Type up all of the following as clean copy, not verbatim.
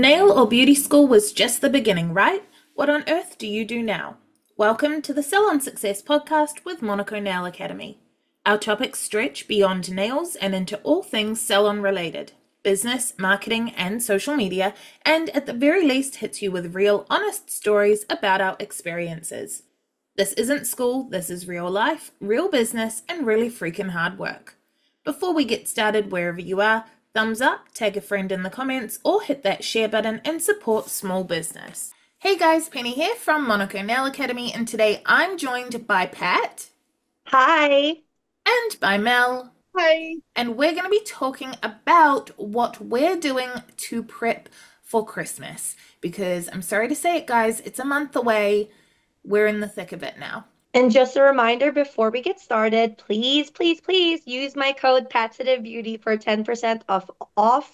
Nail or beauty school was just the beginning, right? What on earth do you do now? Welcome to the Salon Success Podcast with Monaco Nail Academy. Our topics stretch beyond nails and into all things salon related, business, marketing and social media, and at the very least hits you with real, honest stories about our experiences. This isn't school, this is real life, real business and really freaking hard work. Before we get started, wherever you are, thumbs up, tag a friend in the comments, or hit that share button and support small business. Hey guys, Penny here from Monaco Nail Academy, and today I'm joined by Pat. Hi. And by Mel. Hi. And we're going to be talking about what we're doing to prep for Christmas, because I'm sorry to say it guys, it's a month away. We're in the thick of it now. And just a reminder before we get started, please, please, please use my code Patsitive Beauty for 10% off all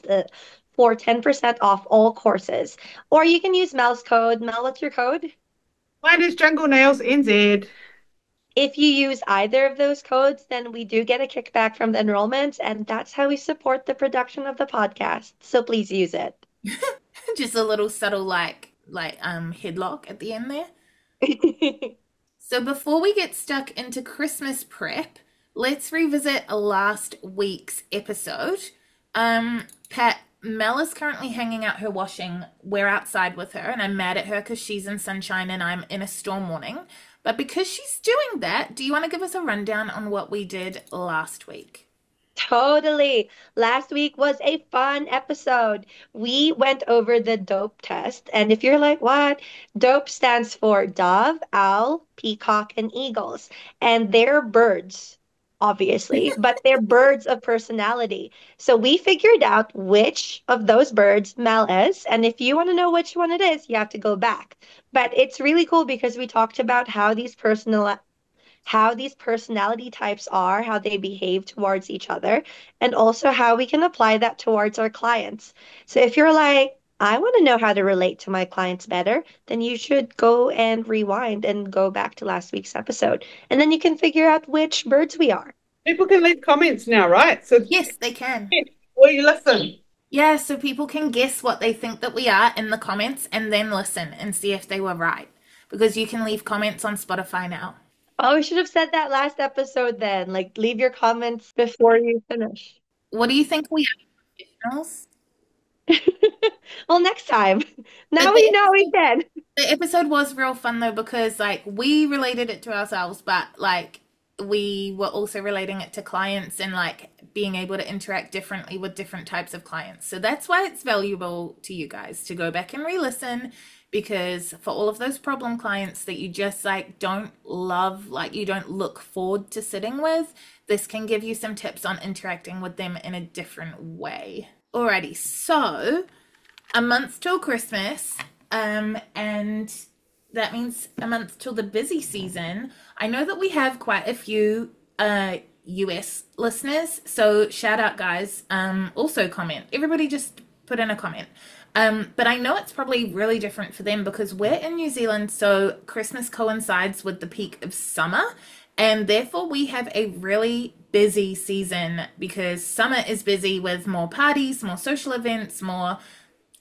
courses. Or you can use Mel's code. Mel, what's your code? Mine is Jungle Nails NZ. If you use either of those codes, then we do get a kickback from the enrollment, and that's how we support the production of the podcast. So please use it. Just a little subtle like headlock at the end there. So before we get stuck into Christmas prep, let's revisit last week's episode. Pat, Mel is currently hanging out her washing. We're outside with her, and I'm mad at her because she's in sunshine and I'm in a storm warning. But because she's doing that, do you want to give us a rundown on what we did last week? Totally. Last week was a fun episode. We went over the DOPE test. And if you're like, what? DOPE stands for dove, owl, peacock, and eagles. And they're birds, obviously, but they're birds of personality. So we figured out which of those birds Mel is. And if you want to know which one it is, you have to go back. But it's really cool because we talked about how these personality types are, how they behave towards each other, and also how we can apply that towards our clients. So if you're like, I want to know how to relate to my clients better, then you should go and rewind and go back to last week's episode. And then you can figure out which birds we are. People can leave comments now, right? So yes, they can. Will you listen? Yeah, so people can guess what they think that we are in the comments and then listen and see if they were right. Because you can leave comments on Spotify now. Oh, we should have said that last episode then. Like, leave your comments before you finish. What do you think we are? Well, next time. Now we know we can. The episode was real fun, though, because, like, we related it to ourselves, but, like, we were also relating it to clients and, like, being able to interact differently with different types of clients. So that's why it's valuable to you guys to go back and re-listen. Because for all of those problem clients that you just like don't love, like you don't look forward to sitting with, this can give you some tips on interacting with them in a different way. Alrighty, so a month till Christmas, and that means a month till the busy season. I know that we have quite a few US listeners, so shout out guys. Also comment. Everybody just put in a comment. But I know it's probably really different for them because we're in New Zealand, so Christmas coincides with the peak of summer, and therefore we have a really busy season because summer is busy with more parties, more social events, more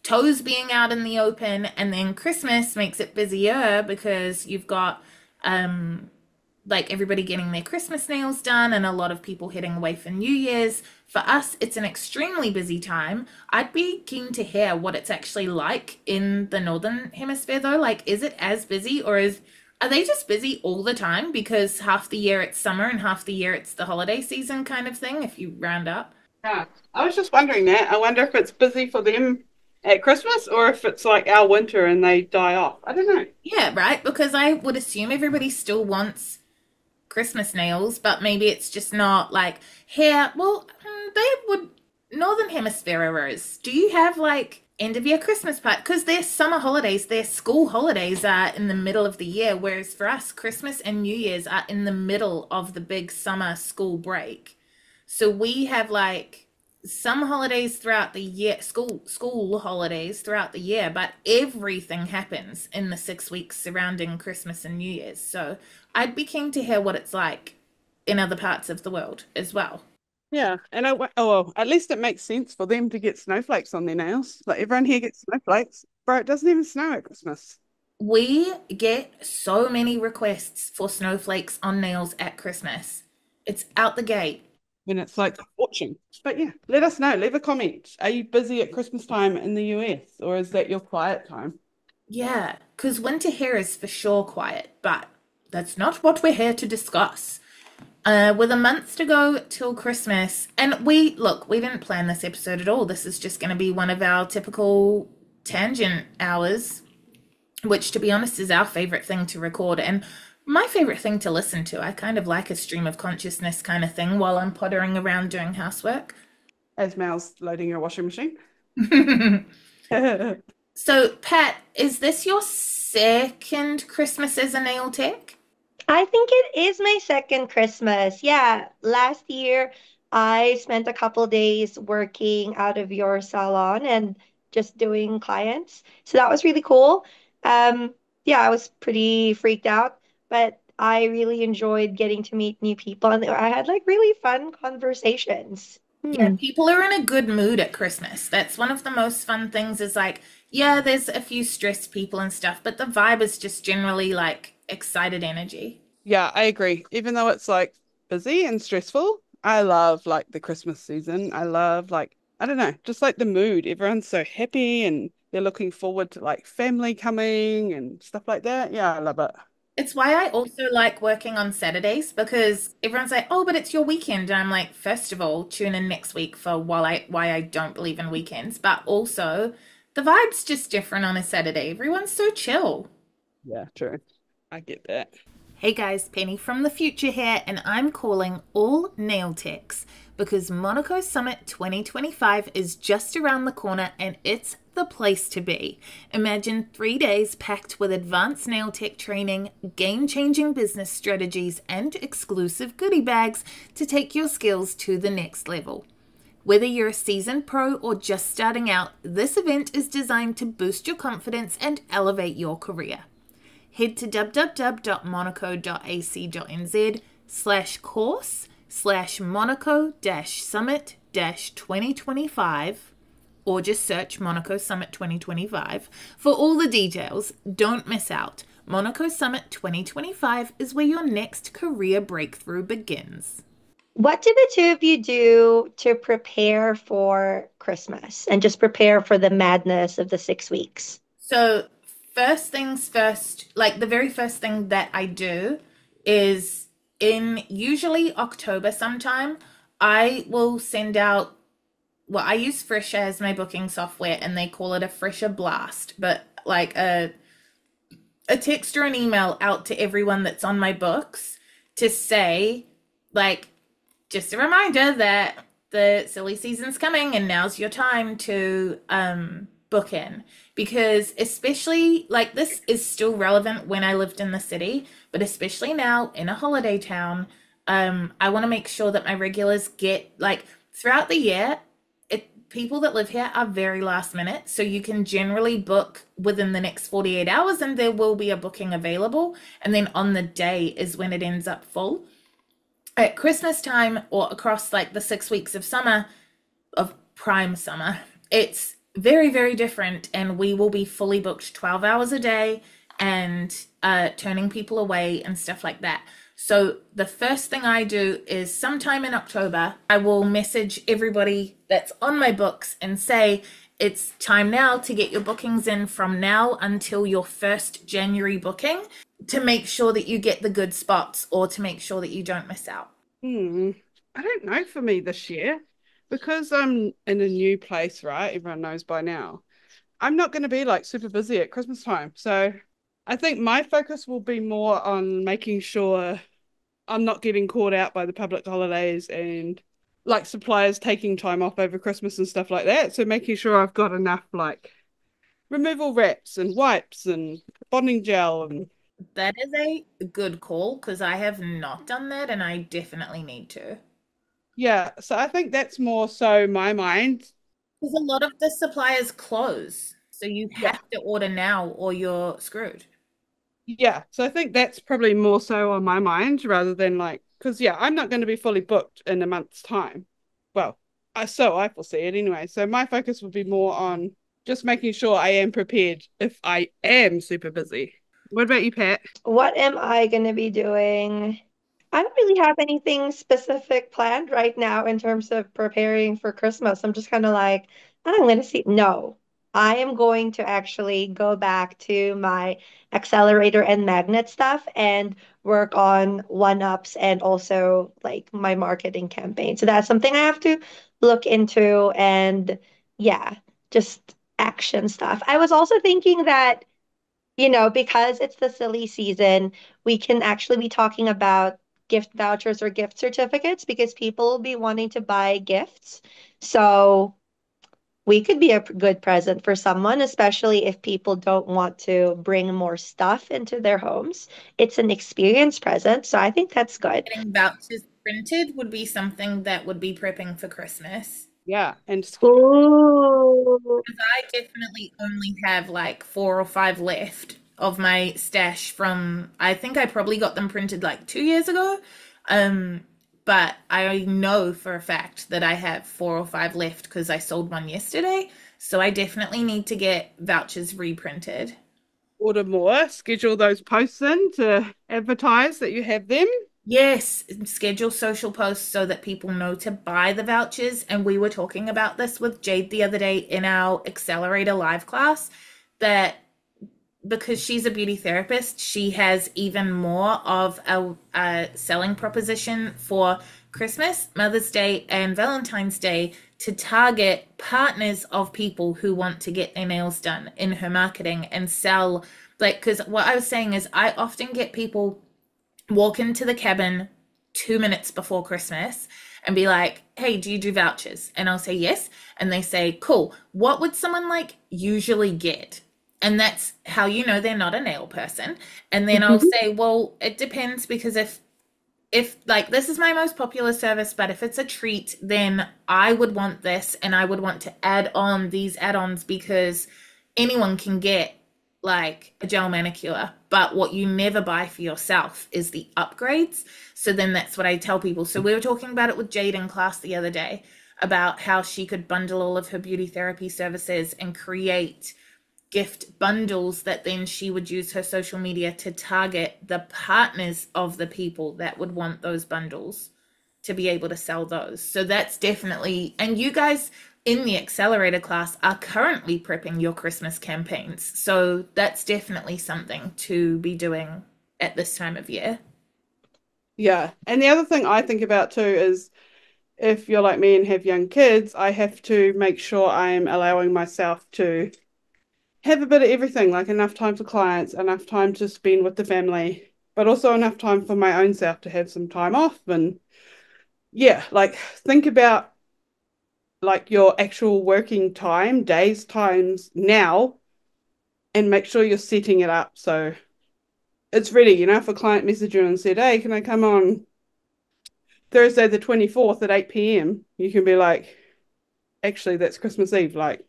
toes being out in the open, and then Christmas makes it busier because you've got like everybody getting their Christmas nails done and a lot of people heading away for New Year's. For us, it's an extremely busy time. I'd be keen to hear what it's actually like in the Northern Hemisphere though. Like, is it as busy or are they just busy all the time because half the year it's summer and half the year it's the holiday season kind of thing if you round up? Yeah, I was just wondering that. I wonder if it's busy for them at Christmas or if it's like our winter and they die off. I don't know. Yeah, right? Because I would assume everybody still wants Christmas nails, but maybe it's just not like here. Well, they would Northern Hemisphere errors. Do you have like end of year Christmas part? Because their summer holidays, their school holidays are in the middle of the year, whereas for us, Christmas and New Year's are in the middle of the big summer school break. So we have like some holidays throughout the year, school holidays throughout the year, but everything happens in the 6 weeks surrounding Christmas and New Year's. So I'd be keen to hear what it's like in other parts of the world as well. Yeah, and at least it makes sense for them to get snowflakes on their nails. Like, everyone here gets snowflakes. Bro, it doesn't even snow at Christmas. We get so many requests for snowflakes on nails at Christmas. It's out the gate. When it's like fortune. But yeah, let us know. Leave a comment. Are you busy at Christmas time in the US, or is that your quiet time? Yeah, because winter here is for sure quiet, but that's not what we're here to discuss. With a month to go till Christmas, and we didn't plan this episode at all. This is just going to be one of our typical tangent hours, which, to be honest, is our favorite thing to record and my favorite thing to listen to. I kind of like a stream of consciousness kind of thing while I'm pottering around doing housework. As Mal's loading your washing machine. So, Pat, is this your second Christmas as a nail tech? I think it is my second Christmas. Yeah, last year I spent a couple days working out of your salon and just doing clients. So that was really cool. Yeah, I was pretty freaked out, but I really enjoyed getting to meet new people. And I had really fun conversations. Yeah, people are in a good mood at Christmas. That's one of the most fun things is yeah, there's a few stressed people and stuff, but the vibe is just generally excited energy. Yeah, I agree. Even though it's busy and stressful, I love the Christmas season. I love I don't know, just the mood. Everyone's so happy and they're looking forward to family coming and stuff like that. Yeah, I love it. It's why I also like working on Saturdays, because everyone's like, oh, but it's your weekend. And I'm like, first of all, tune in next week for why I don't believe in weekends. But also the vibe's just different on a Saturday. Everyone's so chill. Yeah, true. I get that. Hey guys, Penny from the future here, and I'm calling all nail techs because Monaco Summit 2025 is just around the corner and it's the place to be. Imagine 3 days packed with advanced nail tech training, game-changing business strategies, and exclusive goodie bags to take your skills to the next level. Whether you're a seasoned pro or just starting out, this event is designed to boost your confidence and elevate your career. Head to www.monaco.ac.nz/course/monaco-summit-2025, or just search Monaco Summit 2025 for all the details. Don't miss out. Monaco Summit 2025 is where your next career breakthrough begins. What did the two of you do to prepare for Christmas and just prepare for the madness of the 6 weeks? So first things first, the very first thing that I do is in usually October sometime, I will send out, I use Fresha as my booking software, and they call it a Fresha blast, but a text or an email out to everyone that's on my books to say, just a reminder that the silly season's coming and now's your time to book in, because especially this is still relevant when I lived in the city, but especially now in a holiday town, I want to make sure that my regulars get throughout the year. People that live here are very last minute, so you can generally book within the next 48 hours and there will be a booking available, and then on the day is when it ends up full. At Christmas time, or across the 6 weeks of summer, of prime summer, it's very, very different, and we will be fully booked 12 hours a day and turning people away and stuff like that. So the first thing I do is sometime in October, I will message everybody that's on my books and say, it's time now to get your bookings in from now until your first January booking, to make sure that you get the good spots or to make sure that you don't miss out. I don't know, for me this year, because I'm in a new place, right? Everyone knows by now. I'm not going to be super busy at Christmas time. So I think my focus will be more on making sure I'm not getting caught out by the public holidays and suppliers taking time off over Christmas and stuff like that. So making sure I've got enough removal wraps and wipes and bonding gel. And that is a good call, because I have not done that and I definitely need to. Yeah, so I think that's more so my mind. Because a lot of the suppliers close, so you have to order now or you're screwed. Yeah, so I think that's probably more so on my mind rather than because, yeah, I'm not going to be fully booked in a month's time. so I foresee it anyway. So my focus would be more on just making sure I am prepared if I am super busy. What about you, Pat? What am I going to be doing? I don't really have anything specific planned right now in terms of preparing for Christmas. I'm just kind of like, I'm going to see. No, I am going to actually go back to my accelerator and magnet stuff and work on one-ups and also like my marketing campaign. So that's something I have to look into, and yeah, just action stuff. I was also thinking that, you know, because it's the silly season, we can actually be talking about gift vouchers or gift certificates because people will be wanting to buy gifts. So we could be a good present for someone, especially if people don't want to bring more stuff into their homes. It's an experience present. So I think that's good. Getting vouchers printed would be something that would be prepping for Christmas. Yeah. And school. Because I definitely only have like 4 or 5 left of my stash from, I think I probably got them printed like 2 years ago. But I know for a fact that I have 4 or 5 left because I sold one yesterday. So I definitely need to get vouchers reprinted. Order more, schedule those posts in to advertise that you have them. Yes, schedule social posts so that people know to buy the vouchers. And we were talking about this with Jade the other day in our Accelerator Live class, that because she's a beauty therapist, she has even more of a selling proposition for Christmas, Mother's Day, and Valentine's Day to target partners of people who want to get their nails done in her marketing and sell. Like, because what I was saying is I often get people walk into the cabin 2 minutes before Christmas and be like, hey, do you do vouchers? And I'll say yes. And they say, cool, what would someone like usually get? And that's how you know they're not a nail person. And then I'll say, well, it depends, because if like this is my most popular service, but if it's a treat, then I would want this and I would want to add on these add-ons, because anyone can get like a gel manicure, but what you never buy for yourself is the upgrades. So then that's what I tell people. So we were talking about it with Jade in class the other day about how she could bundle all of her beauty therapy services and create gift bundles that then she would use her social media to target the partners of the people that would want those bundles to be able to sell those. So that's definitely, and you guys in the accelerator class are currently prepping your Christmas campaigns. So that's definitely something to be doing at this time of year. Yeah. And the other thing I think about too is if you're like me and have young kids, I have to make sure I'm allowing myself to have a bit of everything, like enough time for clients, enough time to spend with the family, but also enough time for my own self to have some time off. And yeah, like think about like your actual working time, days, times now, and make sure you're setting it up so it's ready. You know, if a client messaged you and said, hey, can I come on Thursday the 24th at 8 p.m, you can be like, actually, that's Christmas Eve, like,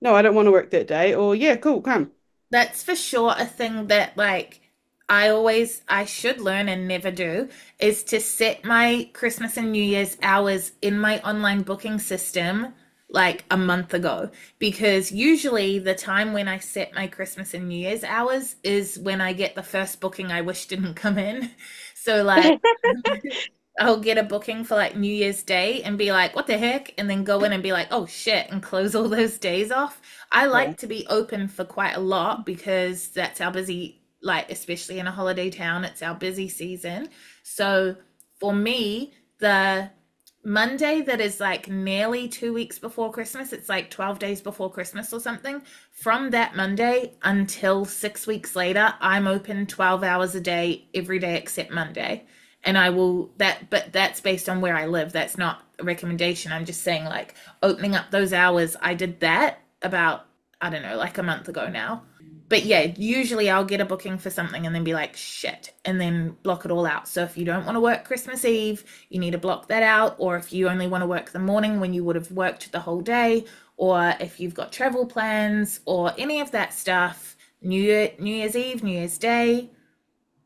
no, I don't want to work that day, or yeah, cool, come. That's for sure a thing that like I should learn and never do, is to set my Christmas and New Year's hours in my online booking system like a month ago, because usually the time when I set my Christmas and New Year's hours is when I get the first booking I wish didn't come in. So like I'll get a booking for like New Year's Day and be like, what the heck? And then go in and be like, oh shit, and close all those days off. I like to be open for quite a lot, because that's our busy, like, especially in a holiday town, it's our busy season. So for me, the Monday that is like nearly 2 weeks before Christmas, it's like 12 days before Christmas or something, from that Monday until 6 weeks later, I'm open 12 hours a day, every day except Monday. And I will that, but that's based on where I live. That's not a recommendation. I'm just saying, like, opening up those hours. I did that about, I don't know, like a month ago now. But yeah, usually I'll get a booking for something and then be like, shit, and then block it all out. So if you don't want to work Christmas Eve, you need to block that out. Or if you only want to work the morning when you would have worked the whole day, or if you've got travel plans or any of that stuff, New Year's Eve, New Year's Day,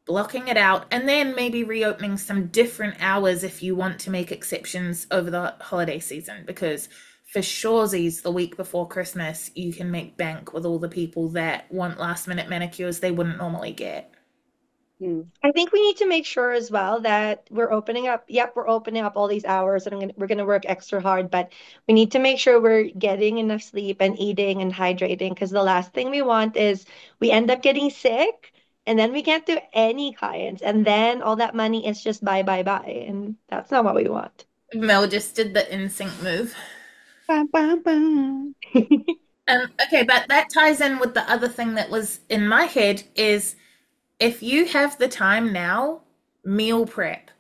blocking it out, and then maybe reopening some different hours if you want to make exceptions over the holiday season, because for suresies, the week before Christmas, you can make bank with all the people that want last-minute manicures they wouldn't normally get. I think we need to make sure as well that we're opening up. Yep, we're opening up all these hours, and we're going to work extra hard, but we need to make sure we're getting enough sleep and eating and hydrating, because the last thing we want is we end up getting sick and then we can't do any clients, and then all that money is just bye, and that's not what we want. Mel just did the NSYNC move. Okay, but that ties in with the other thing that was in my head is, if you have the time now, meal prep,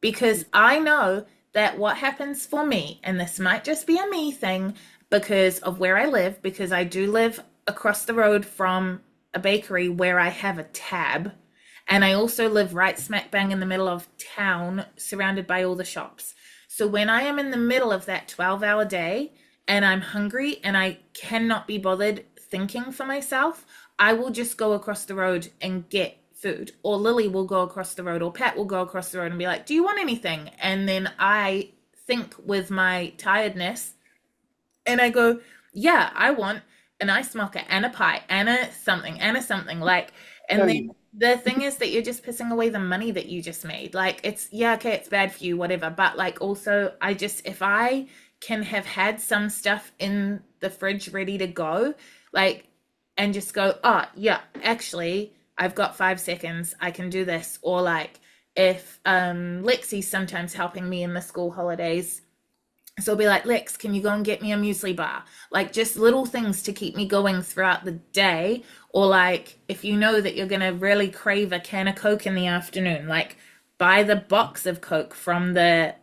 because I know that what happens for me, and this might just be a me thing because of where I live, because I do live across the road from a bakery where I have a tab, and I also live right smack bang in the middle of town, surrounded by all the shops. So when I am in the middle of that 12-hour day and I'm hungry and I cannot be bothered thinking for myself, I will just go across the road and get food, or Lily will go across the road, or Pat will go across the road and be like, do you want anything? And then I think with my tiredness and I go, yeah, I want an ice mocha and a pie and a something like, and then the thing is that you're just pissing away the money that you just made. Like, it's, yeah, okay, it's bad for you, whatever. But like, also I just, if I can have had some stuff in the fridge ready to go, like, and just go, oh, yeah, actually, I've got 5 seconds. I can do this. Or like if Lexi's sometimes helping me in the school holidays, so I'll be like, Lex, can you go and get me a muesli bar? Like just little things to keep me going throughout the day. Or like if you know that you're going to really crave a can of Coke in the afternoon, like buy the box of Coke from the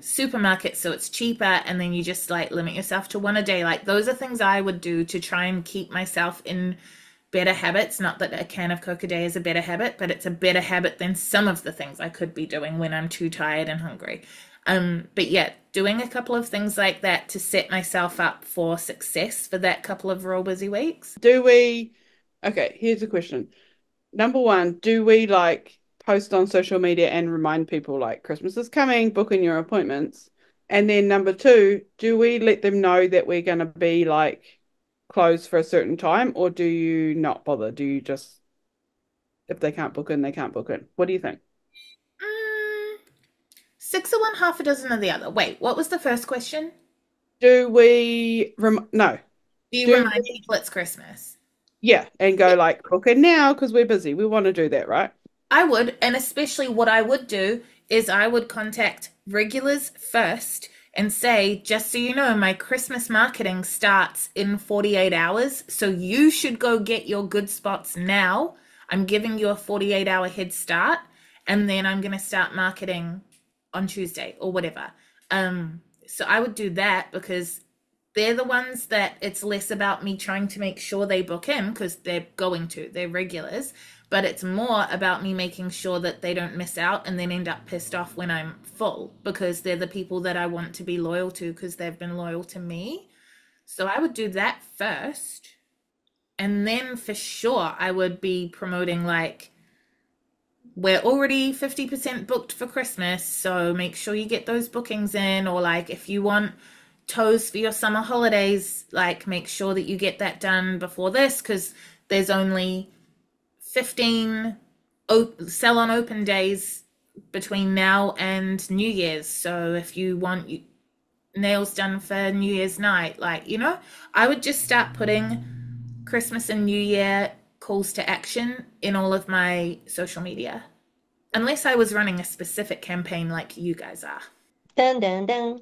supermarket so it's cheaper, and then you just like limit yourself to one a day. Like those are things I would do to try and keep myself in better habits. Not that a can of Coke a day is a better habit, but it's a better habit than some of the things I could be doing when I'm too tired and hungry. But yeah, doing a couple of things like that to set myself up for success for that couple of real busy weeks. Okay, here's a question. Number one, do we like post on social media and remind people like Christmas is coming, book in your appointments? And then number two, do we let them know that we're going to be like closed for a certain time, or do you not bother? Do you just, if they can't book in, they can't book in? What do you think? 6 of one, half a dozen of the other. Wait, what was the first question? Do you remind people it's Christmas? Yeah, and go like, book in now because we're busy. We want to do that, right? I would, and especially what I would do is I would contact regulars first and say, just so you know, my Christmas marketing starts in 48 hours, so you should go get your good spots now. I'm giving you a 48-hour head start, and then I'm going to start marketing on Tuesday or whatever. So I would do that, because they're the ones that it's less about me trying to make sure they book in, because they're going to, they're regulars, but it's more about me making sure that they don't miss out and then end up pissed off when I'm full, because they're the people that I want to be loyal to because they've been loyal to me. So I would do that first. And then for sure, I would be promoting like, we're already 50% booked for Christmas, so make sure you get those bookings in. Or like if you want toes for your summer holidays, like make sure that you get that done before this, because there's only 15 salon open days between now and New Year's. So if you want nails done for New Year's night, like, you know, I would just start putting Christmas and New Year calls to action in all of my social media, unless I was running a specific campaign like you guys are. Dun, dun, dun.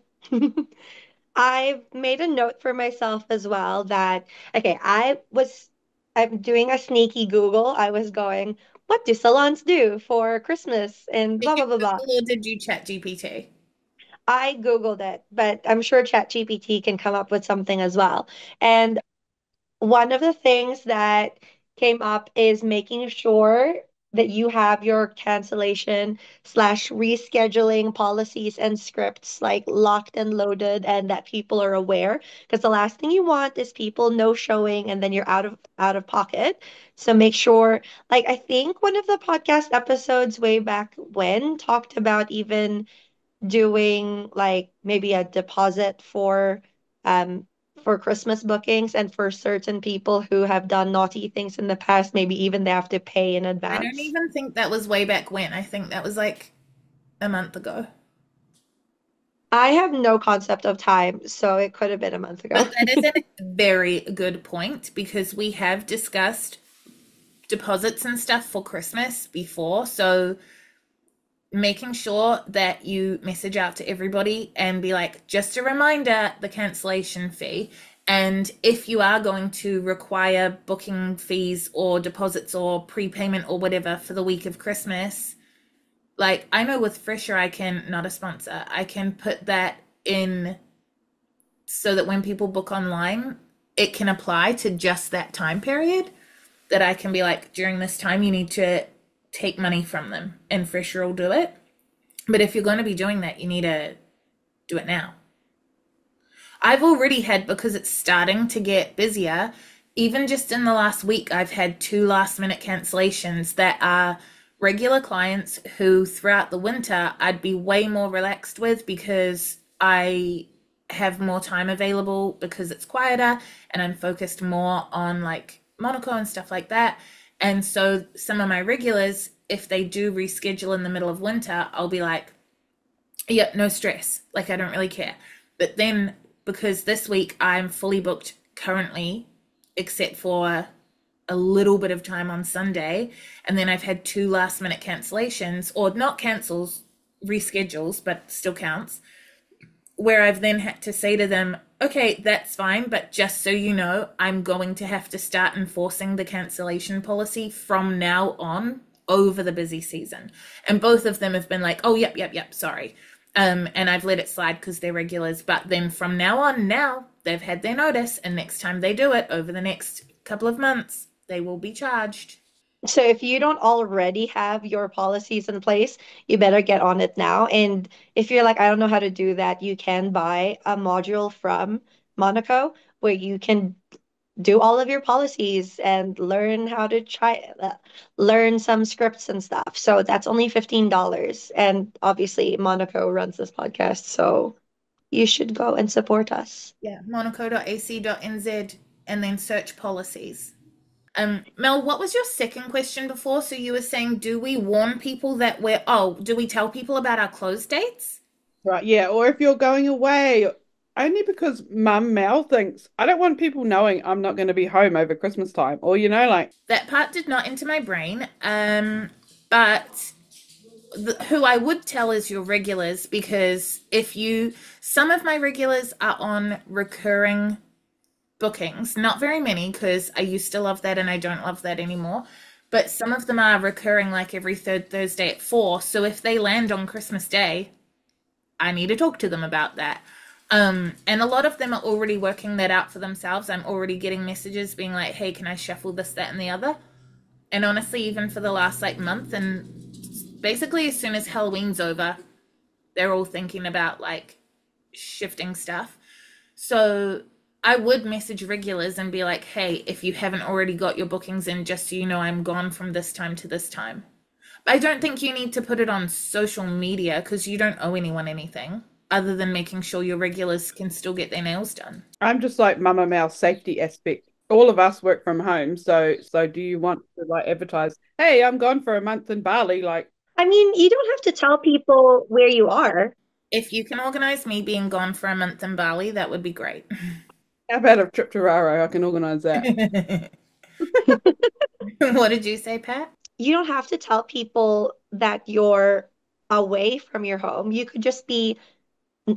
I've made a note for myself as well that, okay, I'm doing a sneaky Google. I was going, what do salons do for Christmas and blah, blah, blah, blah. Or did you ChatGPT? I Googled it, but I'm sure ChatGPT can come up with something as well. And one of the things that came up is making sure that you have your cancellation / rescheduling policies and scripts like locked and loaded, and that people are aware, because the last thing you want is people no showing and then you're out of pocket. So make sure, like, I think one of the podcast episodes way back when talked about even doing like maybe a deposit for Christmas bookings, and for certain people who have done naughty things in the past, maybe even they have to pay in advance. I don't even think that was way back when. I think that was like a month ago. I have no concept of time, so it could have been a month ago. But that is a very good point, because we have discussed deposits and stuff for Christmas before. So making sure that you message out to everybody and be like, just a reminder, the cancellation fee. And if you are going to require booking fees or deposits or prepayment or whatever for the week of Christmas, like I know with Fresha, I can, not a sponsor, I can put that in so that when people book online, it can apply to just that time period, that I can be like, during this time, you need to take money from them, and Fresha will do it. But if you're going to be doing that, you need to do it now. I've already had, because it's starting to get busier, even just in the last week, I've had 2 last minute cancellations that are regular clients who throughout the winter I'd be way more relaxed with, because I have more time available because it's quieter and I'm focused more on like Monaco and stuff like that. And so some of my regulars, if they do reschedule in the middle of winter, I'll be like, yep, no stress. Like, I don't really care. But then because this week I'm fully booked currently, except for a little bit of time on Sunday. And then I've had 2 last minute cancellations, or not cancels, reschedules, but still counts, where I've then had to say to them, okay, that's fine, but just so you know, I'm going to have to start enforcing the cancellation policy from now on over the busy season. And both of them have been like, oh, yep, sorry. And I've let it slide because they're regulars. But then from now on, now they've had their notice, and next time they do it over the next couple of months, they will be charged. So if you don't already have your policies in place, you better get on it now. And if you're like, I don't know how to do that, you can buy a module from Monaco where you can do all of your policies and learn how to learn some scripts and stuff. So that's only $15. And obviously Monaco runs this podcast, so you should go and support us. Yeah, monaco.ac.nz, and then search policies. Mel, what was your second question before? So you were saying, do we warn people that do we tell people about our close dates? Right, yeah, or if you're going away, only because Mel thinks, I don't want people knowing I'm not going to be home over Christmas time, or, you know, like. That part did not enter my brain, but who I would tell is your regulars, because some of my regulars are on recurring bookings, not very many, because I used to love that and I don't love that anymore, but some of them are recurring, like every third Thursday at 4. So if they land on Christmas Day, I need to talk to them about that. And a lot of them are already working that out for themselves. I'm already getting messages being like, hey, can I shuffle this, that, and the other? And honestly, even for the last like month, and basically as soon as Halloween's over, they're all thinking about like shifting stuff. So I would message regulars and be like, hey, if you haven't already got your bookings in, just so you know, I'm gone from this time to this time. But I don't think you need to put it on social media, because you don't owe anyone anything other than making sure your regulars can still get their nails done. I'm just like Mama Mal, safety aspect. All of us work from home. So do you want to like advertise, hey, I'm gone for a month in Bali? Like, I mean, you don't have to tell people where you are. If you can organize me being gone for a month in Bali, that would be great. How about a trip to Raro? I can organise that. What did you say, Pat? You don't have to tell people that you're away from your home. You could just be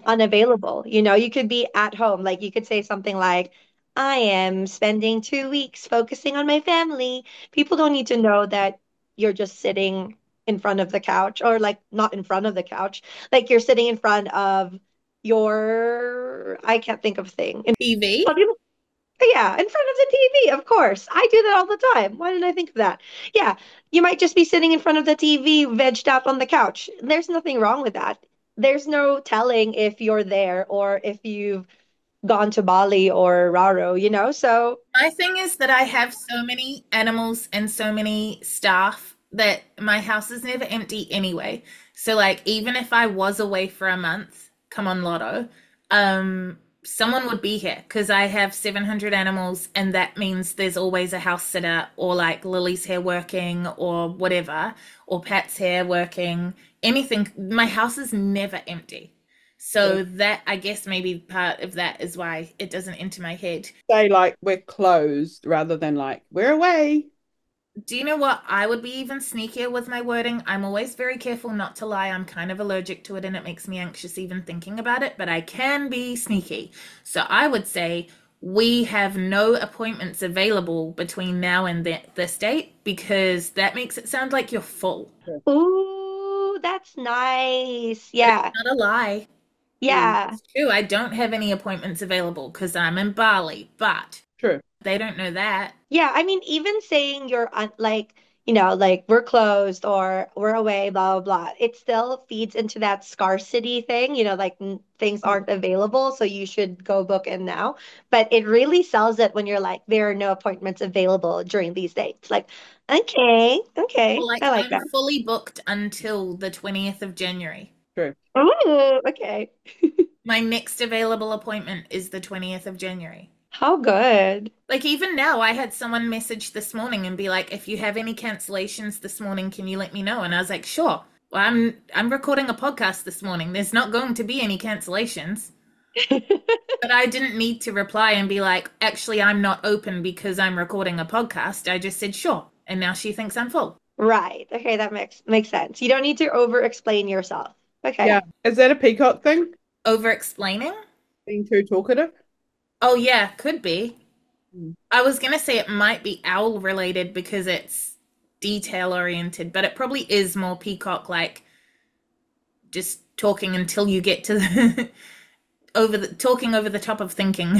unavailable. You know, you could be at home. Like, you could say something like, I am spending 2 weeks focusing on my family. People don't need to know that you're just sitting in front of the couch, or like not in front of the couch. Like, you're sitting in front of your, I can't think of a thing. TV? Yeah, in front of the TV, of course. I do that all the time. Why didn't I think of that? Yeah, you might just be sitting in front of the TV, vegged out on the couch. There's nothing wrong with that. There's no telling if you're there or if you've gone to Bali or Raro, you know, so. My thing is that I have so many animals and so many staff that my house is never empty anyway. So like, even if I was away for a month, come on Lotto, someone would be here because I have 700 animals, and that means there's always a house sitter or like Lily's here working or whatever, or Pat's here working, anything. My house is never empty. So that, I guess, maybe part of that is why it doesn't enter my head. Say like we're closed rather than like we're away. Do you know what? I would be even sneakier with my wording. I'm always very careful not to lie. I'm kind of allergic to it and it makes me anxious even thinking about it, but I can be sneaky. So I would say we have no appointments available between now and this date, because that makes it sound like you're full. Ooh, that's nice. Yeah. It's not a lie. Yeah. It's true. I don't have any appointments available because I'm in Bali, but true. They don't know that. Yeah, I mean, even saying you're like, you know, like we're closed or we're away, blah, blah, blah. It still feeds into that scarcity thing, you know, like things aren't available, so you should go book in now. But it really sells it when you're like, there are no appointments available during these dates. Like, okay. Well, like, I like I'm that. Fully booked until the 20th of January. True. Oh, okay. My next available appointment is the 20th of January. How good. Like, even now, I had someone message this morning and be like, if you have any cancellations this morning, can you let me know? And I was like, sure. Well, I'm recording a podcast this morning. There's not going to be any cancellations. But I didn't need to reply and be like, actually, I'm not open because I'm recording a podcast. I just said, sure. And now she thinks I'm full. Right. Okay. That makes sense. You don't need to over-explain yourself. Okay. Yeah. Is that a peacock thing? Over-explaining? Being too talkative? Oh, yeah, could be. I was going to say it might be owl related because it's detail oriented, but it probably is more peacock like just talking until you get to the talking over the top of thinking.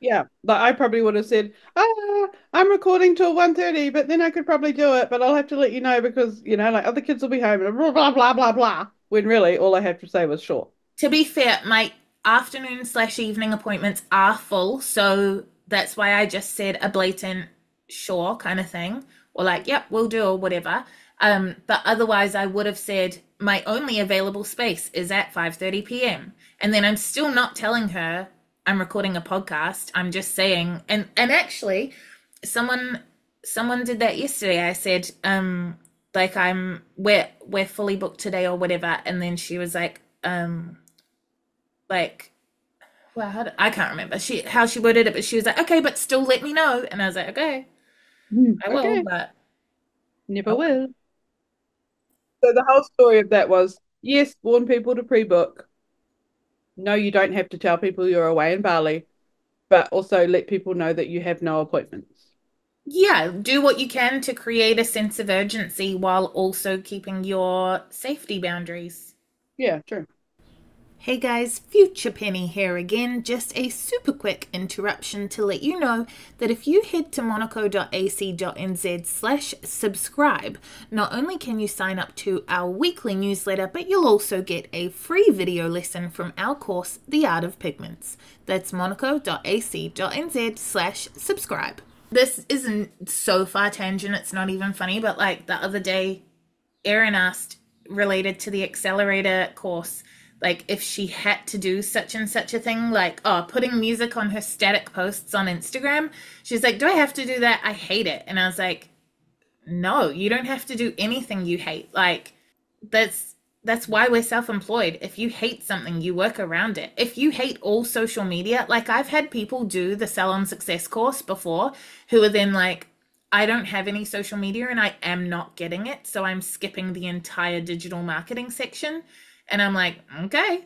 Yeah, but I probably would have said, I'm recording till 1:30, but then I could probably do it, but I'll have to let you know because, you know, like other kids will be home and blah, blah, blah, blah, blah, when really all I have to say was short. To be fair, my afternoon/evening appointments are full, so that's why I just said a blatant sure kind of thing, or like, yep, we'll do, or whatever. But otherwise I would have said my only available space is at 5:30 p.m. and then I'm still not telling her I'm recording a podcast. I'm just saying, and actually someone did that yesterday. I said like we're fully booked today or whatever, and then she was like well, I can't remember how she worded it, but she was like, okay, but still let me know. And I was like, okay, I will, okay. But never will. So the whole story of that was, yes, warn people to pre-book. No, you don't have to tell people you're away in Bali, but also let people know that you have no appointments. Yeah, do what you can to create a sense of urgency while also keeping your safety boundaries. Yeah, true. Hey guys, Future Penny here again. Just a super quick interruption to let you know that if you head to monaco.ac.nz/subscribe, not only can you sign up to our weekly newsletter, but you'll also get a free video lesson from our course, The Art of Pigments. That's monaco.ac.nz/subscribe. This isn't so far tangent, it's not even funny, but like the other day, Erin asked related to the accelerator course, like if she had to do such and such a thing, like, oh, putting music on her static posts on Instagram. She's like, do I have to do that? I hate it. And I was like, no, you don't have to do anything you hate. Like that's why we're self-employed. If you hate something, you work around it. If you hate all social media, like I've had people do the Salon Success course before who are then like, I don't have any social media and I am not getting it. So I'm skipping the entire digital marketing section. And I'm like, okay,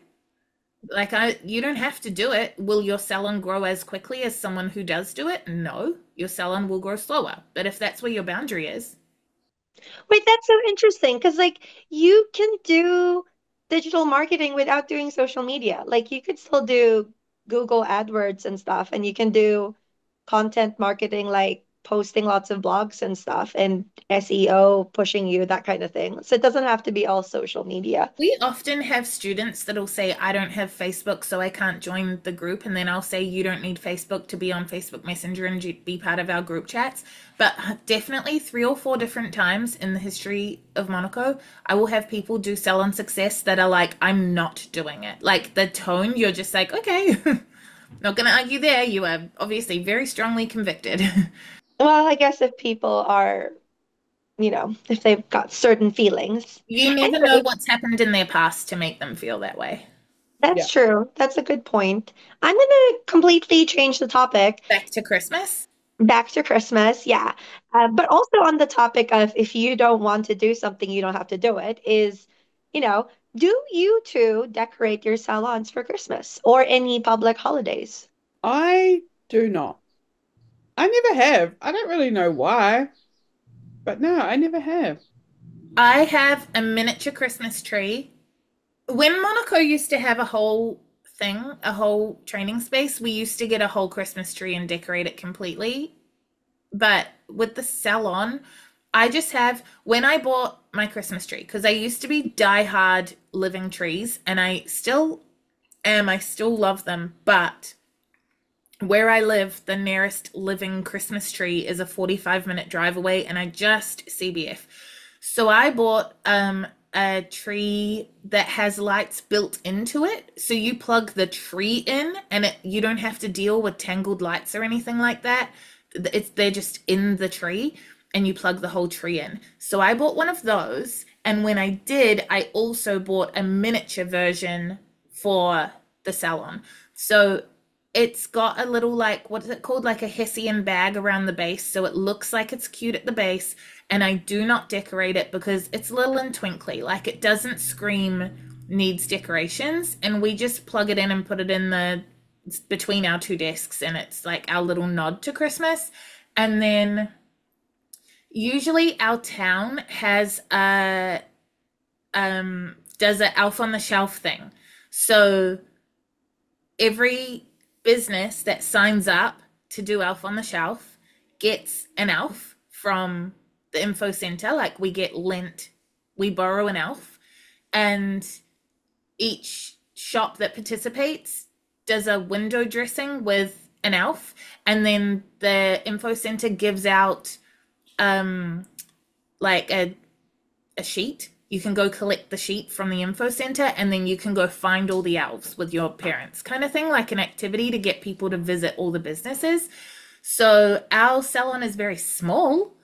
like you don't have to do it. Will your salon grow as quickly as someone who does do it? No, your salon will grow slower. But if that's where your boundary is. Wait, that's so interesting because like you can do digital marketing without doing social media. Like you could still do Google AdWords and stuff, and you can do content marketing, like posting lots of blogs and stuff, and SEO pushing you, that kind of thing. So it doesn't have to be all social media. We often have students that'll say, I don't have Facebook, so I can't join the group. And then I'll say, you don't need Facebook to be on Facebook Messenger and be part of our group chats. But definitely 3 or 4 different times in the history of Monaco, I will have people do Salon Success that are like, I'm not doing it. Like the tone, you're just like, okay, not going to argue there. You are obviously very strongly convicted. Well, I guess if people are, you know, if they've got certain feelings. You never know what's happened in their past to make them feel that way. That's true. That's a good point. I'm going to completely change the topic. Back to Christmas? Back to Christmas, yeah. But also on the topic of if you don't want to do something, you don't have to do it, is, you know, do you two decorate your salons for Christmas or any public holidays? I do not. I never have. I don't really know why, but no, I never have. I have a miniature Christmas tree. When Monaco used to have a whole thing, a whole training space, we used to get a whole Christmas tree and decorate it completely. But with the salon, I just have, when I bought my Christmas tree, because I used to be diehard living trees, and I still am, I still love them, but where I live, the nearest living Christmas tree is a 45-minute drive away, and I just CBF. So I bought a tree that has lights built into it. So you plug the tree in, and you don't have to deal with tangled lights or anything like that. They're just in the tree, and you plug the whole tree in. So I bought one of those, and when I did, I also bought a miniature version for the salon. So it's got a little, like, what is it called? Like a Hessian bag around the base. So it looks like it's cute at the base. And I do not decorate it because it's little and twinkly. Like, it doesn't scream needs decorations. And we just plug it in and put it in the between our 2 desks. And it's like our little nod to Christmas. And then usually our town has does an Elf on the Shelf thing. So every business that signs up to do Elf on the Shelf gets an elf from the info center. Like, we get lent, we borrow an elf, and each shop that participates does a window dressing with an elf, and then the info center gives out like a sheet. You can go collect the sheet from the info center, and then you can go find all the elves with your parents, kind of thing, like an activity to get people to visit all the businesses. So our salon is very small.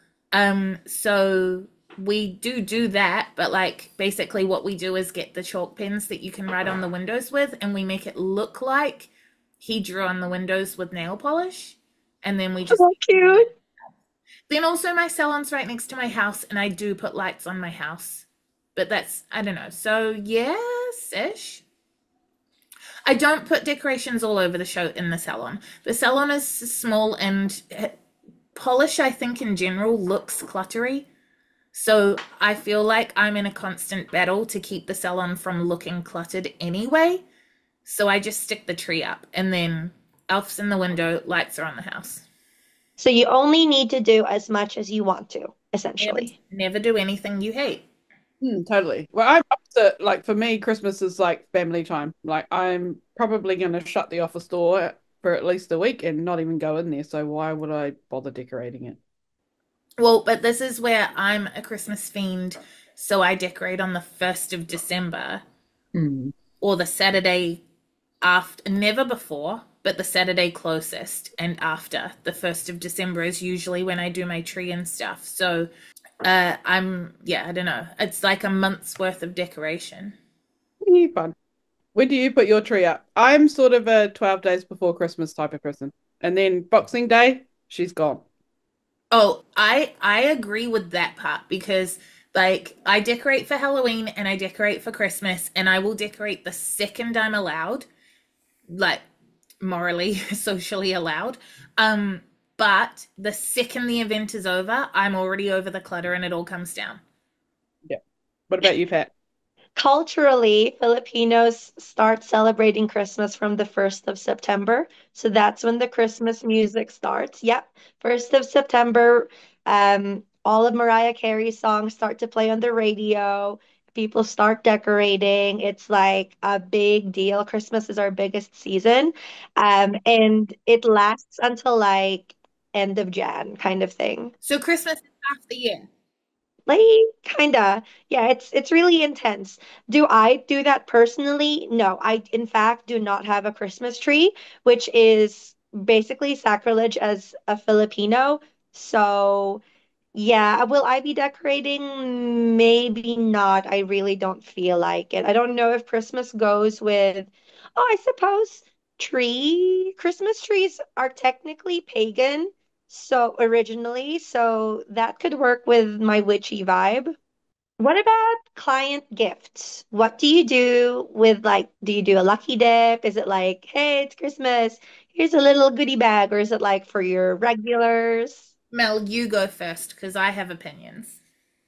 So we do that, but like basically what we do is get the chalk pens that you can write on the windows with, and we make it look like he drew on the windows with nail polish. And then we just... Oh, cute. Then also my salon's right next to my house, and I do put lights on my house. But that's, I don't know. So yes-ish. I don't put decorations all over in the salon. The salon is small, and polish, I think, in general looks cluttery. So I feel like I'm in a constant battle to keep the salon from looking cluttered anyway. So I just stick the tree up, and then elves in the window, lights are on the house. So you only need to do as much as you want to, essentially. Never do anything you hate. Totally. Well, I'm opposite. Like, for me, Christmas is like family time. Like, I'm probably going to shut the office door for at least a week and not even go in there. So why would I bother decorating it? Well, but this is where I'm a Christmas fiend. So I decorate on the 1st of December or the Saturday after, never before, but the Saturday closest and after the 1st of December is usually when I do my tree and stuff. So I don't know. It's like a month's worth of decoration. Pretty fun. When do you put your tree up? I'm sort of a 12 days before Christmas type of person. And then Boxing Day, she's gone. Oh, I agree with that part, because like I decorate for Halloween and I decorate for Christmas, and I will decorate the second I'm allowed, like morally, socially allowed. But the second the event is over, I'm already over the clutter and it all comes down. Yeah. What about you, Pat? Culturally, Filipinos start celebrating Christmas from the 1st of September. So that's when the Christmas music starts. Yep, 1st of September, all of Mariah Carey's songs start to play on the radio. People start decorating. It's like a big deal. Christmas is our biggest season. And it lasts until like end of Jan kind of thing. So Christmas is half the year. Like, kinda. Yeah, it's really intense. Do I do that personally? No, I in fact do not have a Christmas tree, which is basically sacrilege as a Filipino. So yeah, will I be decorating? Maybe not. I really don't feel like it. I don't know if Christmas goes with, oh, I suppose Christmas trees are technically pagan, so originally, so that could work with my witchy vibe. What about client gifts? What do you do with, like, do you do a lucky dip? Is it like, hey, it's Christmas, here's a little goodie bag, or is it like for your regulars? Mel, you go first because I have opinions.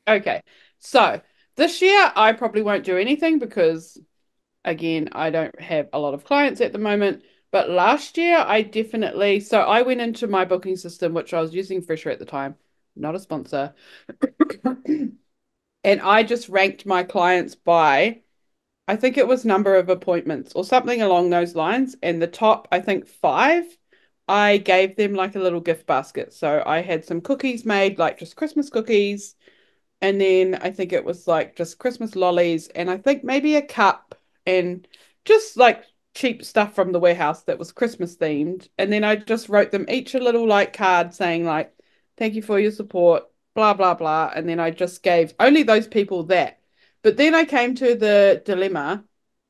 Okay. So this year I probably won't do anything because, again, I don't have a lot of clients at the moment. But last year I definitely... So I went into my booking system, which I was using Fresha at the time, not a sponsor. And I just ranked my clients by, I think it was number of appointments or something along those lines. And the top, I think, 5... I gave them like a little gift basket. So I had some cookies made, like just Christmas cookies. And then I think it was like just Christmas lollies. And I think maybe a cup and just like cheap stuff from the warehouse that was Christmas themed. And then I just wrote them each a little like card saying like, thank you for your support, blah, blah, blah. And then I just gave only those people that. But then I came to the dilemma.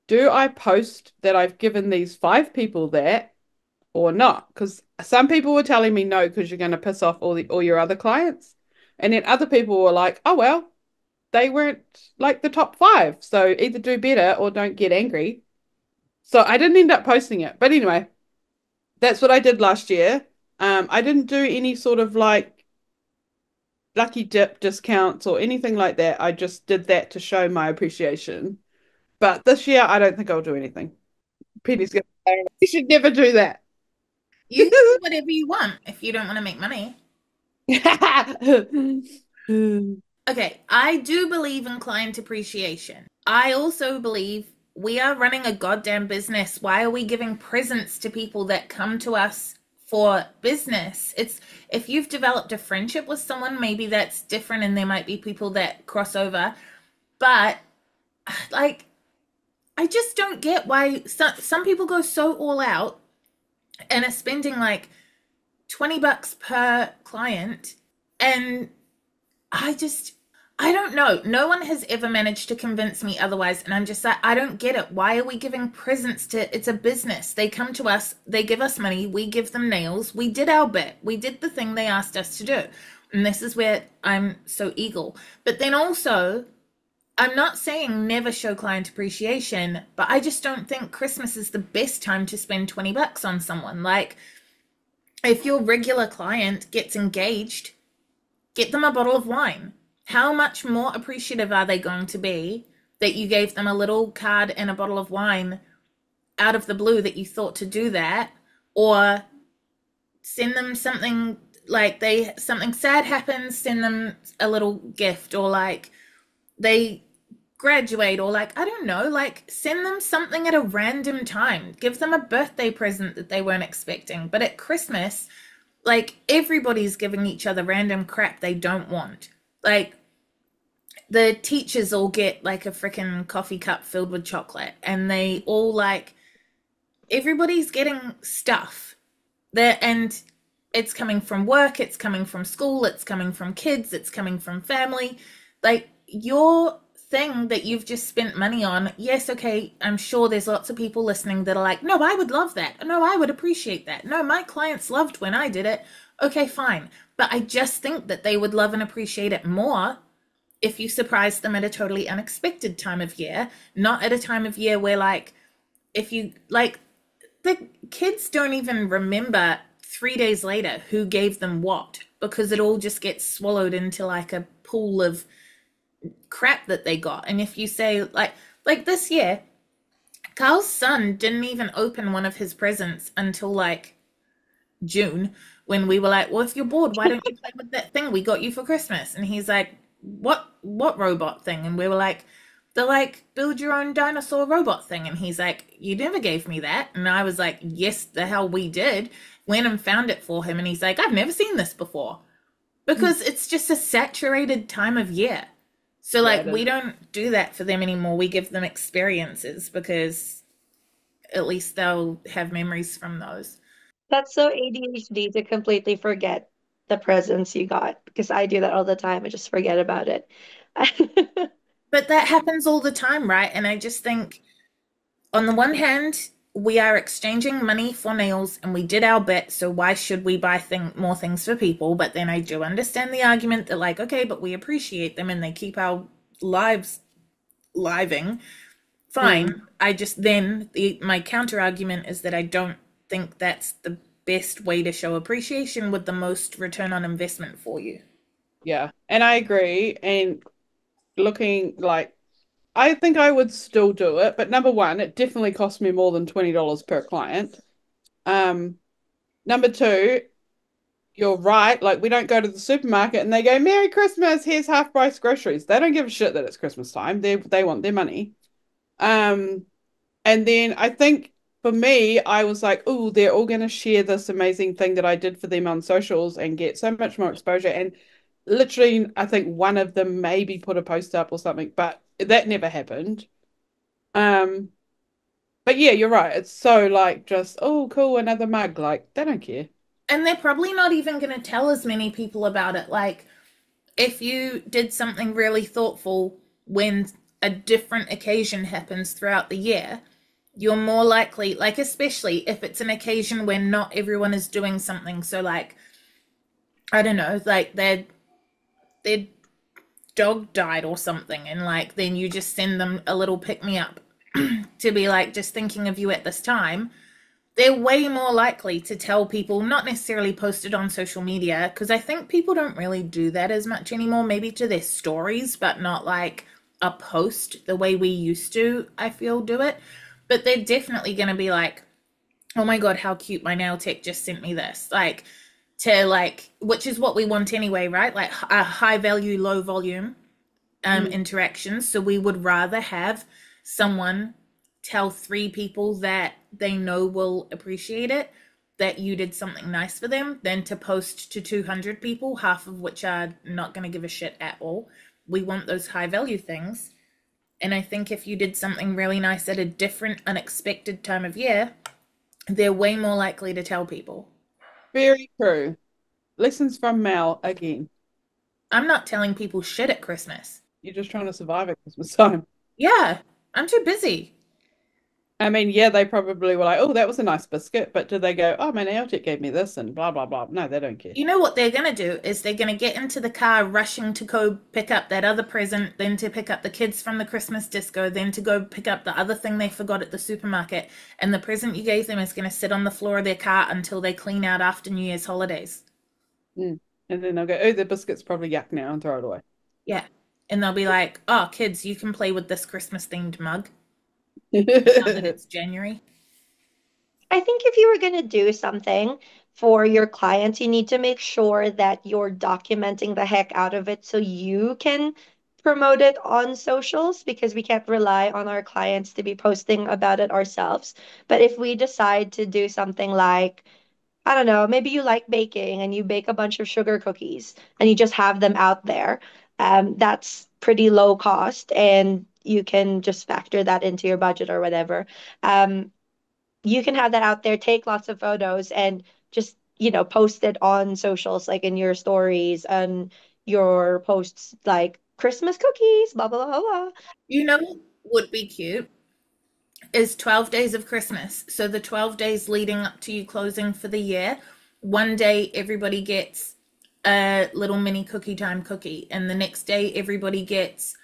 Do I post that I've given these 5 people that? Or not, because some people were telling me no, because you're going to piss off all your other clients, and then other people were like, oh well, they weren't like the top 5, so either do better or don't get angry. So I didn't end up posting it, but anyway, that's what I did last year. I didn't do any sort of like lucky dip discounts or anything like that. I just did that to show my appreciation. But this year, I don't think I'll do anything. Penny's gonna say you should never do that. You can do whatever you want if you don't want to make money. Okay, I do believe in client appreciation. I also believe we are running a goddamn business. Why are we giving presents to people that come to us for business? It's if you've developed a friendship with someone, maybe that's different, and there might be people that cross over. But like, I just don't get why some people go so all out and are spending like $20 per client. And I don't know. No one has ever managed to convince me otherwise. And I'm just like, I don't get it. Why are we giving presents to, it's a business. They come to us, they give us money, we give them nails. We did our bit. We did the thing they asked us to do. And this is where I'm so eagle. But then also, I'm not saying never show client appreciation, but I just don't think Christmas is the best time to spend $20 on someone. Like, if your regular client gets engaged, get them a bottle of wine. How much more appreciative are they going to be that you gave them a little card and a bottle of wine out of the blue that you thought to do that? Or send them something like something sad happens, send them a little gift, or like they graduate, or like, I don't know, like send them something at a random time. Give them a birthday present that they weren't expecting. But at Christmas, like, everybody's giving each other random crap they don't want. Like, the teachers all get like a freaking coffee cup filled with chocolate, and they all like, everybody's getting stuff there, and it's coming from work, it's coming from school, it's coming from kids, it's coming from family. Like, your thing that you've just spent money on, yes, okay, I'm sure there's lots of people listening that are like, no, I would love that. No, I would appreciate that. No, my clients loved when I did it. Okay, fine. But I just think that they would love and appreciate it more if you surprised them at a totally unexpected time of year, not at a time of year where, like, if you, like, the kids don't even remember 3 days later who gave them what, because it all just gets swallowed into like a pool of crap that they got. And if you say, like this year, Carl's son didn't even open one of his presents until like June, when we were like, well, if you're bored, why don't you play with that thing we got you for Christmas? And he's like, what robot thing? And we were like, the like build your own dinosaur robot thing. And he's like, you never gave me that. And I was like, yes, the hell we did. Went and found it for him. And he's like, I've never seen this before, because it's just a saturated time of year. So like, we don't do that for them anymore. We give them experiences, because at least they'll have memories from those. That's so ADHD to completely forget the presents you got, because I do that all the time. I just forget about it. But that happens all the time, right? And I just think, on the one hand, we are exchanging money for nails and we did our bit, so why should we buy more things for people? But then I do understand the argument that like, okay, but we appreciate them and they keep our lives living. Fine. Mm. I just then, my counter argument is that I don't think that's the best way to show appreciation with the most return on investment for you. Yeah, and I agree. And looking like, I think I would still do it, but number one, it definitely cost me more than $20 per client. Number two, you're right, like we don't go to the supermarket and they go, Merry Christmas, here's half price groceries. They don't give a shit that it's Christmas time. They want their money. And then I think for me, I was like, oh, they're all going to share this amazing thing that I did for them on socials and get so much more exposure. And literally, I think one of them maybe put a post up or something, but that never happened. But yeah, you're right. It's so like just, oh, cool, another mug. Like, they don't care. And they're probably not even going to tell as many people about it. Like, if you did something really thoughtful when a different occasion happens throughout the year, you're more likely, like, especially if it's an occasion where not everyone is doing something. So, like, I don't know, like their dog died or something, and like then you just send them a little pick-me-up to be like, just thinking of you at this time. They're way more likely to tell people, not necessarily posted on social media, because I think people don't really do that as much anymore, maybe to their stories, but not like a post the way we used to, I feel, do it. But they're definitely going to be like, oh my god, how cute, my nail tech just sent me this. Like, to like, which is what we want anyway, right? Like a high value, low volume interactions. So we would rather have someone tell 3 people that they know will appreciate it, that you did something nice for them, than to post to 200 people, half of which are not going to give a shit at all. We want those high value things. And I think if you did something really nice at a different, unexpected time of year, they're way more likely to tell people. Very true. Lessons from Mal again. I'm not telling people shit at Christmas. You're just trying to survive at Christmas time. Yeah, I'm too busy. I mean, yeah, they probably were like, oh, that was a nice biscuit. But do they go, oh, my nail tech gave me this and blah, blah, blah? No, they don't care. You know what they're going to do is they're going to get into the car rushing to go pick up that other present, then to pick up the kids from the Christmas disco, then to go pick up the other thing they forgot at the supermarket. And the present you gave them is going to sit on the floor of their car until they clean out after New Year's holidays. Mm. And then they'll go, oh, the biscuit's probably yuck now, and throw it away. Yeah. And they'll be like, oh, kids, you can play with this Christmas-themed mug. It's January. I think if you were going to do something for your clients, you need to make sure that you're documenting the heck out of it so you can promote it on socials, because we can't rely on our clients to be posting about it ourselves. But if we decide to do something like, I don't know, maybe you like baking and you bake a bunch of sugar cookies and you just have them out there, that's pretty low cost, and you can just factor that into your budget or whatever. You can have that out there, take lots of photos, and just, you know, post it on socials, like in your stories and your posts, like Christmas cookies, blah, blah, blah, blah. You know what would be cute is 12 days of Christmas. So the 12 days leading up to you closing for the year, one day everybody gets a little mini cookie time cookie, and the next day everybody gets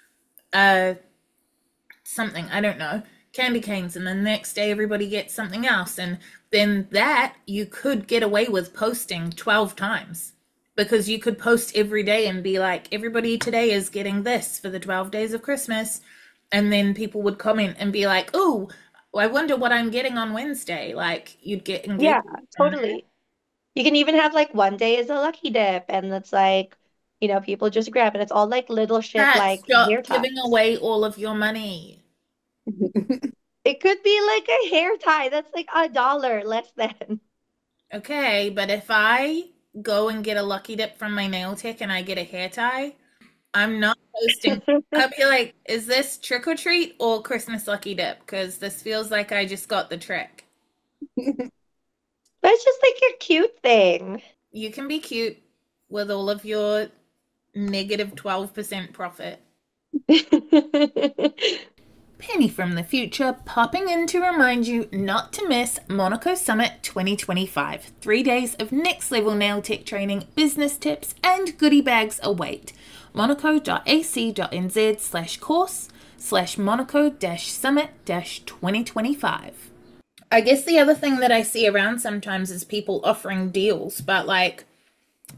something, I don't know, candy canes, and the next day everybody gets something else. And then that you could get away with posting 12 times because you could post every day and be like, everybody today is getting this for the 12 days of Christmas. And then people would comment and be like, oh, I wonder what I'm getting on Wednesday. Like you'd get engaged. Yeah, totally. You can even have like one day is a lucky dip. And it's like, you know, people just grab it. It's all like little shit. That's like stop giving away all of your money. It could be like a hair tie. That's like $1 less than. Okay, but if I go and get a lucky dip from my nail tech and I get a hair tie, I'm not posting. I'll be like, is this trick or treat or Christmas lucky dip? Because this feels like I just got the trick. But it's just like a cute thing. You can be cute with all of your negative 12% profit. Penny from the future popping in to remind you not to miss Monaco Summit 2025. 3 days of next level nail tech training, business tips, and goodie bags await. monaco.ac.nz/course/monaco-summit-2025. I guess the other thing that I see around sometimes is people offering deals, but like,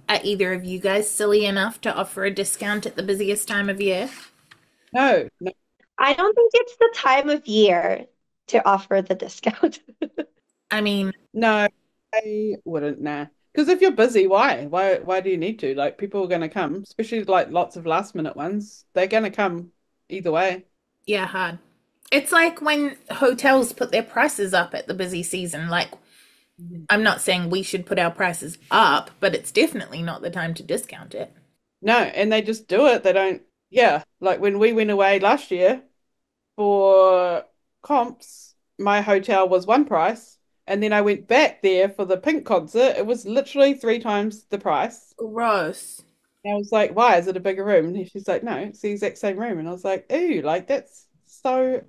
are either of you guys silly enough to offer a discount at the busiest time of year? No. I don't think it's the time of year to offer the discount. I mean, no, I wouldn't, nah. Because if you're busy, why do you need to? Like, people are going to come, especially like lots of last minute ones. They're going to come either way. Yeah, hard. It's like when hotels put their prices up at the busy season. Like, I'm not saying we should put our prices up, but it's definitely not the time to discount it. No, and they just do it. They don't. Yeah, like when we went away last year for comps, my hotel was one price, and then I went back there for the Pink concert. It was literally 3 times the price. Gross. And I was like, why? Is it a bigger room? And she's like, no, it's the exact same room. And I was like, ooh, like that's so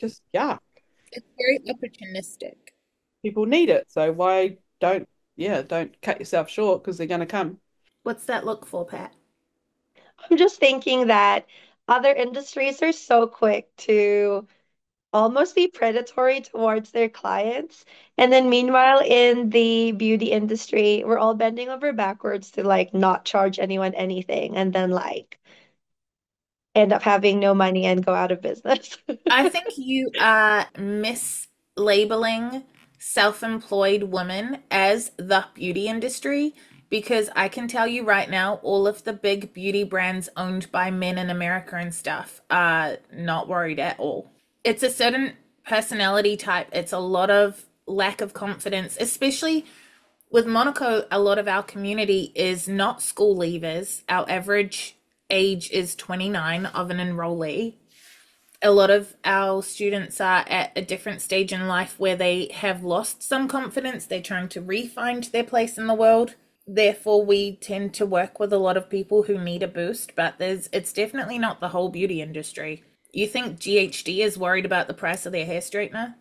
just yuck. It's very opportunistic. People need it, so why don't cut yourself short because they're going to come. What's that look for, Pat? I'm just thinking that other industries are so quick to almost be predatory towards their clients. And then meanwhile, in the beauty industry, we're all bending over backwards to like not charge anyone anything and then like end up having no money and go out of business. I think you are mislabeling self-employed women as the beauty industry. Because I can tell you right now, all of the big beauty brands owned by men in America and stuff are not worried at all. It's a certain personality type. It's a lot of lack of confidence, especially with Monaco. A lot of our community is not school leavers. Our average age is 29 of an enrollee. A lot of our students are at a different stage in life where they have lost some confidence. They're trying to re-find their place in the world. Therefore, we tend to work with a lot of people who need a boost, but it's definitely not the whole beauty industry. You think GHD is worried about the price of their hair straightener?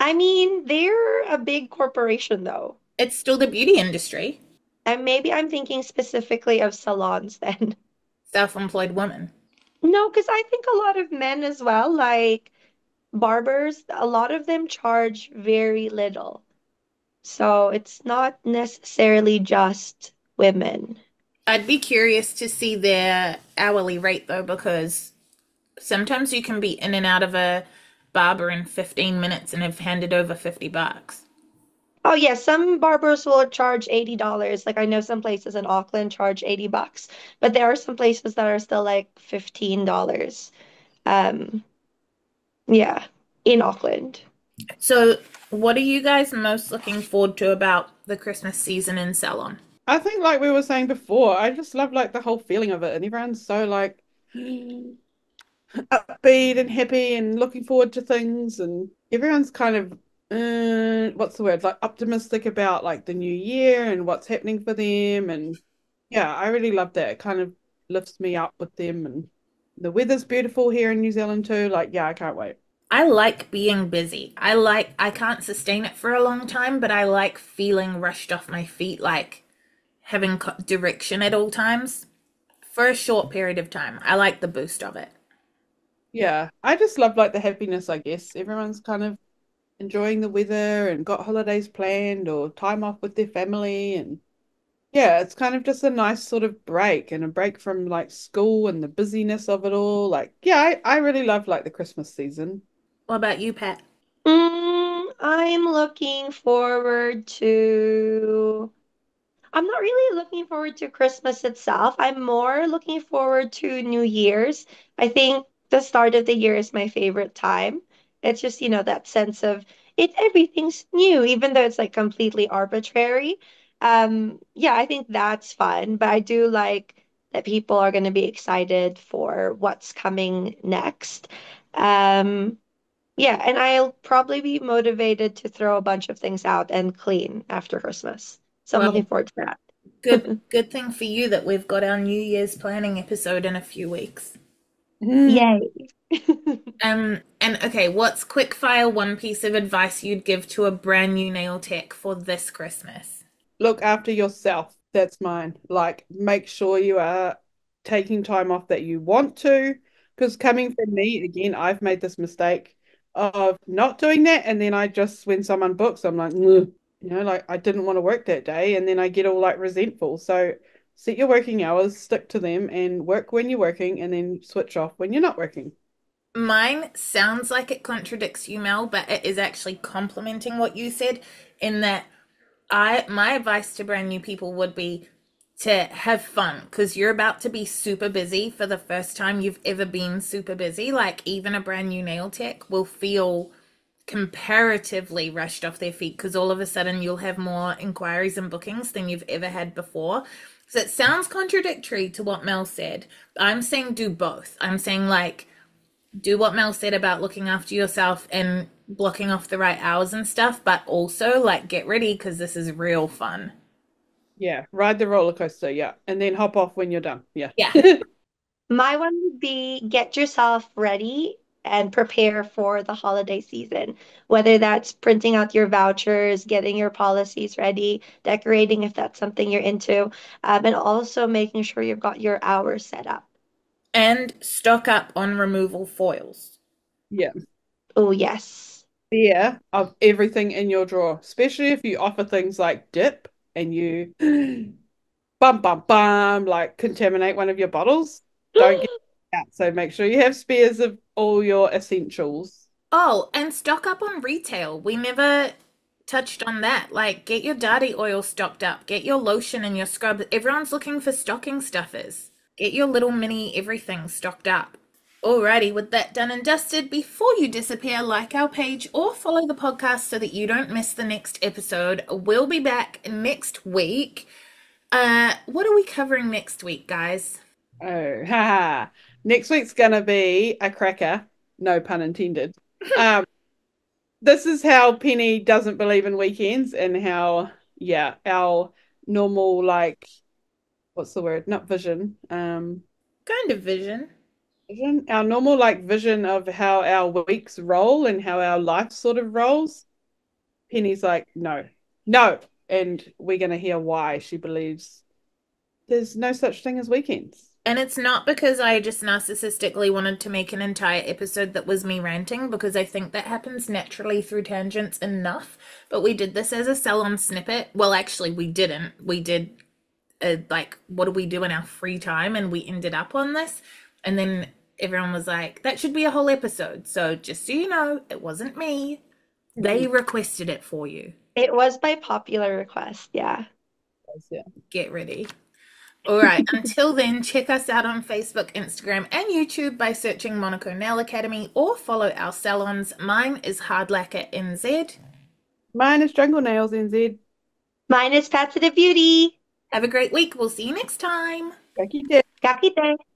I mean, they're a big corporation, though. It's still the beauty industry. And maybe I'm thinking specifically of salons then. Self-employed women. No, because I think a lot of men as well, like barbers, a lot of them charge very little. So it's not necessarily just women. I'd be curious to see their hourly rate, though, because sometimes you can be in and out of a barber in 15 minutes and have handed over $50. Oh, yeah. Some barbers will charge $80. Like, I know some places in Auckland charge $80, but there are some places that are still like $15. Yeah, in Auckland. So what are you guys most looking forward to about the Christmas season in salon? I think like we were saying before, I just love like the whole feeling of it. And everyone's so like upbeat and happy and looking forward to things. And everyone's kind of, what's the word? Like optimistic about like the new year and what's happening for them. And yeah, I really love that. It kind of lifts me up with them. And the weather's beautiful here in New Zealand too. Like, yeah, I can't wait. I like being busy. I can't sustain it for a long time, but I like feeling rushed off my feet, like having direction at all times for a short period of time. I like the boost of it. Yeah, I just love like the happiness, I guess. Everyone's kind of enjoying the weather and got holidays planned or time off with their family. And Yeah, it's kind of just a nice sort of break, and a break from like school and the busyness of it all. Like, yeah, I really love like the Christmas season. What about you, Pat? I'm looking forward to... I'm not really looking forward to Christmas itself. I'm more looking forward to New Year's. I think the start of the year is my favorite time. It's just, you know, that sense of everything's new, even though it's like completely arbitrary. Yeah, I think that's fun. But I do like that people are going to be excited for what's coming next. Yeah, and I'll probably be motivated to throw a bunch of things out and clean after Christmas. So I'm looking forward to that. Good thing for you that we've got our New Year's planning episode in a few weeks. Yay. And okay, what's quickfire one piece of advice you'd give to a brand new nail tech for this Christmas? Look after yourself. That's mine. Like, make sure you are taking time off that you want to, because coming from me, again, I've made this mistake of not doing that, and then I just, when someone books, I'm like, you know, like I didn't want to work that day, and then I get all like resentful. So set your working hours, stick to them, and work when you're working, and then switch off when you're not working. Mine sounds like it contradicts you, Mel, but it is actually complementing what you said, in that my advice to brand new people would be to have fun, because you're about to be super busy for the first time you've ever been super busy. Like, even a brand new nail tech will feel comparatively rushed off their feet, because all of a sudden you'll have more inquiries and bookings than you've ever had before. So it sounds contradictory to what Mel said. I'm saying do both. I'm saying, like, do what Mel said about looking after yourself and blocking off the right hours and stuff, but also like get ready, because this is real fun. Yeah, ride the roller coaster. Yeah, and then hop off when you're done. Yeah. My one would be get yourself ready and prepare for the holiday season, whether that's printing out your vouchers, getting your policies ready, decorating if that's something you're into, and also making sure you've got your hours set up. And stock up on removal foils. Yeah. Oh, yes. Yeah, of everything in your drawer, especially if you offer things like dip and you like contaminate one of your bottles. Don't get it out. So make sure you have spares of all your essentials. Oh, and stock up on retail. We never touched on that. Like, get your Darty oil stocked up. Get your lotion and your scrub. Everyone's looking for stocking stuffers. Get your little mini everything stocked up. Alrighty, with that done and dusted, before you disappear, like our page or follow the podcast so that you don't miss the next episode. We'll be back next week. What are we covering next week, guys? Oh, haha. Next week's going to be a cracker. No pun intended. This is how Penny doesn't believe in weekends, and how, yeah, our normal, like, what's the word? Not vision. Kind of vision. Our normal, like, vision of how our weeks roll and how our life sort of rolls. Penny's like, no. And we're going to hear why she believes there's no such thing as weekends. And it's not because I just narcissistically wanted to make an entire episode that was me ranting, because I think that happens naturally through tangents enough. But we did this as a salon snippet. Well, actually, we didn't. We did... like, what do we do in our free time, and we ended up on this, and then everyone was like, that should be a whole episode. So just so you know, it wasn't me. They requested it for you. It was by popular request. Yeah. Get ready. All right. Until then, check us out on Facebook, Instagram, and YouTube by searching Monaco Nail Academy, or follow our salons. Mine is Hard Lacquer NZ. Mine is Jungle Nails NZ. Mine is Patsitive Beauty. Have a great week. We'll see you next time. Kakite. Kakite.